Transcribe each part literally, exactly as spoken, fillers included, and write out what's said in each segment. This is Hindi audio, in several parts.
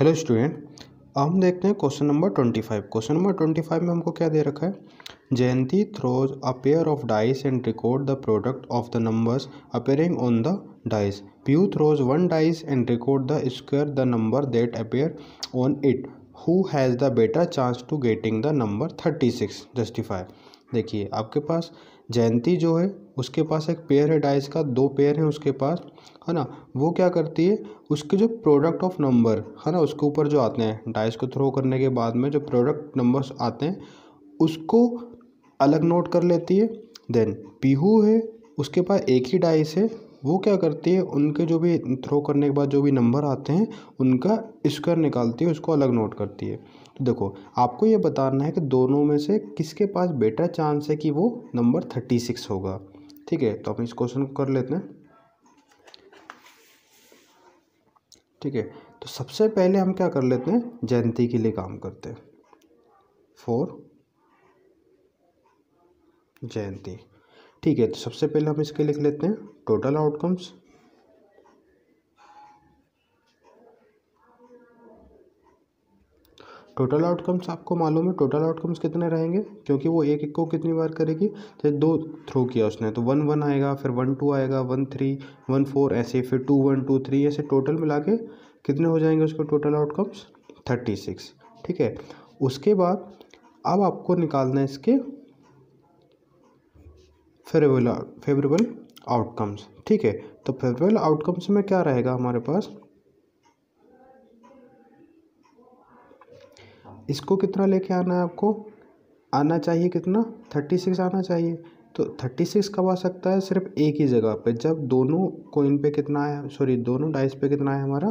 हेलो स्टूडेंट, अब हम देखते हैं question number twenty five. Question number twenty five में हमको क्या दे रखा है, Jayanti throws a pair of dice and record the product of the numbers appearing on the dice. PU throws one dice and record the square the number that appear on it. Who has the better chance to getting the number thirty six justify. देखिए आपके पास जयंती जो है उसके पास एक पेयर है डाइस का, दो पेयर है उसके पास, है ना। वो क्या करती है, उसके जो प्रोडक्ट ऑफ नंबर है ना उसके ऊपर जो आते हैं डाइस को थ्रो करने के बाद में जो प्रोडक्ट नंबर्स आते हैं उसको अलग नोट कर लेती है। देन पीहू है, उसके पास एक ही डाइस है, वो क्या करती है उनके जो भी थ्रो करने के बाद जो भी नंबर आते हैं उनका स्क्वायर निकालती है, उसको अलग नोट करती है। तो देखो आपको ये बताना है कि दोनों में से किसके पास बेटर चांस है कि वो नंबर थर्टी सिक्स होगा। ठीक है, तो हम इस क्वेश्चन को कर लेते हैं। ठीक है, तो सबसे पहले हम क्या कर लेते हैं, जयंती के लिए काम करते हैं। फोर जयंती, ठीक है, तो सबसे पहले हम इसके लिख लेते हैं टोटल आउटकम्स। टोटल आउटकम्स आपको मालूम है टोटल आउटकम्स कितने रहेंगे, क्योंकि वो एक एक को कितनी बार करेगी, तो दो थ्रो किया उसने तो वन वन आएगा, फिर वन टू आएगा, वन थ्री, वन फोर ऐसे, फिर टू वन टू थ्री ऐसे, टोटल मिला के कितने हो जाएंगे उसके टोटल आउटकम्स थर्टी सिक्स। ठीक है, उसके बाद अब आपको निकालना है इसके फेवरेबल फेवरेबल आउटकम्स। ठीक है, तो फेवरेबल आउटकम्स में क्या रहेगा हमारे पास, इसको कितना लेके आना है, आपको आना चाहिए कितना थर्टी सिक्स आना चाहिए। तो थर्टी सिक्स कब आ सकता है, सिर्फ एक ही जगह पे, जब दोनों कॉइन पे कितना आया, सॉरी दोनों डाइस पे कितना है हमारा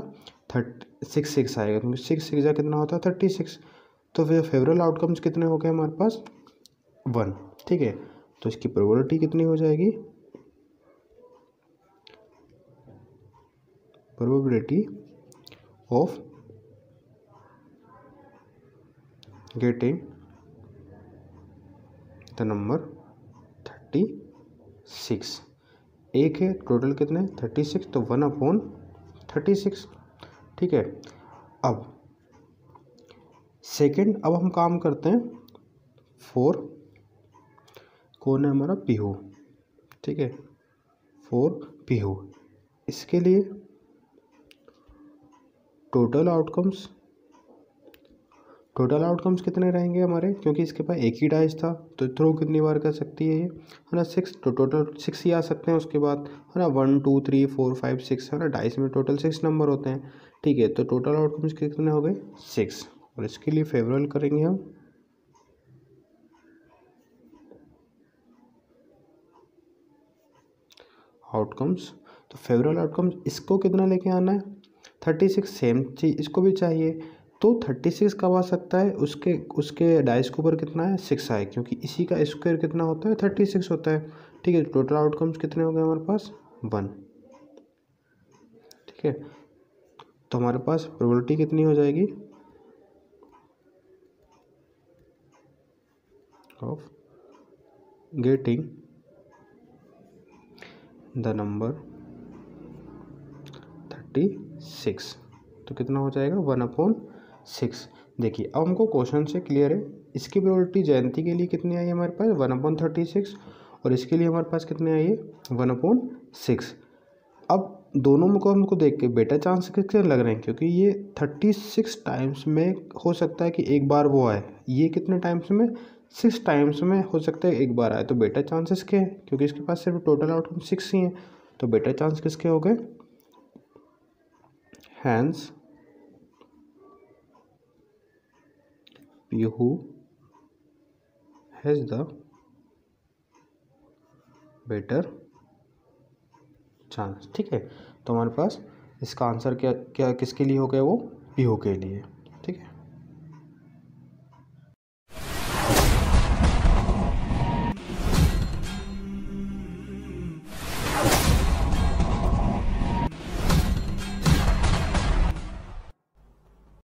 थर्टी सिक्स आएगा, क्योंकि सिक्स सिक्स कितना होता है थर्टी सिक्स। तो फिर फेवरेबल आउटकम्स कितने हो गए हमारे पास वन। ठीक है, तो इसकी प्रोबेबिलिटी कितनी हो जाएगी, probability of getting the number thirty six, एक है टोटल कितने थर्टी सिक्स, तो वन अपॉन थर्टी सिक्स। ठीक है, अब सेकेंड अब हम काम करते हैं फोर, कौन है हमारा पीहू। ठीक है, फोर पीहू, इसके लिए टोटल आउटकम्स, टोटल आउटकम्स कितने रहेंगे हमारे, क्योंकि इसके पास एक ही डाइस था तो थ्रो कितनी बार कर सकती है ये, है ना सिक्स, तो टोटल सिक्स ही आ सकते हैं उसके बाद, है ना one two three four five six, है ना डाइस में टोटल सिक्स नंबर होते हैं। ठीक है, तो टोटल आउटकम्स कितने हो गए सिक्स, और इसके लिए फेवरेबल करेंगे हम आउटकम्स। तो फेवरेबल आउटकम्स इसको कितना लेके आना है थर्टी सिक्स, सेम चीज इसको भी चाहिए, तो थर्टी सिक्स कब आ सकता है, उसके उसके डाइस के ऊपर कितना है सिक्स आए, क्योंकि इसी का स्क्वायर कितना होता है थर्टी सिक्स होता है। ठीक है, टोटल आउटकम्स कितने हो गए हमारे पास वन। ठीक है, तो हमारे पास प्रोबेबिलिटी कितनी हो जाएगी of getting the number thirty six, तो कितना हो जाएगा वन अपॉन सिक्स। देखिए अब हमको क्वेश्चन से क्लियर है, इसकी प्रोबेबिलिटी जयंती के लिए कितनी आई है हमारे पास वन अपॉन थर्टी सिक्स, और इसके लिए हमारे पास कितने आई है वन अपॉन सिक्स। अब दोनों में को हमको देख के बेटर चांस कितने लग रहे हैं, क्योंकि ये थर्टी सिक्स टाइम्स में हो सकता है कि एक बार वो आए, ये कितने टाइम्स में सिक्स टाइम्स में हो सकता है एक बार आए, तो बेटर चांसेस के हैं क्योंकि इसके पास सिर्फ टोटल आउटकम सिक्स ही हैं, तो बेटर चांस किसके हो गए, hence Pihu has the better chance. ठीक है, तो हमारे पास इसका आंसर क्या क्या किसके लिए हो गया, वो पीहू के लिए।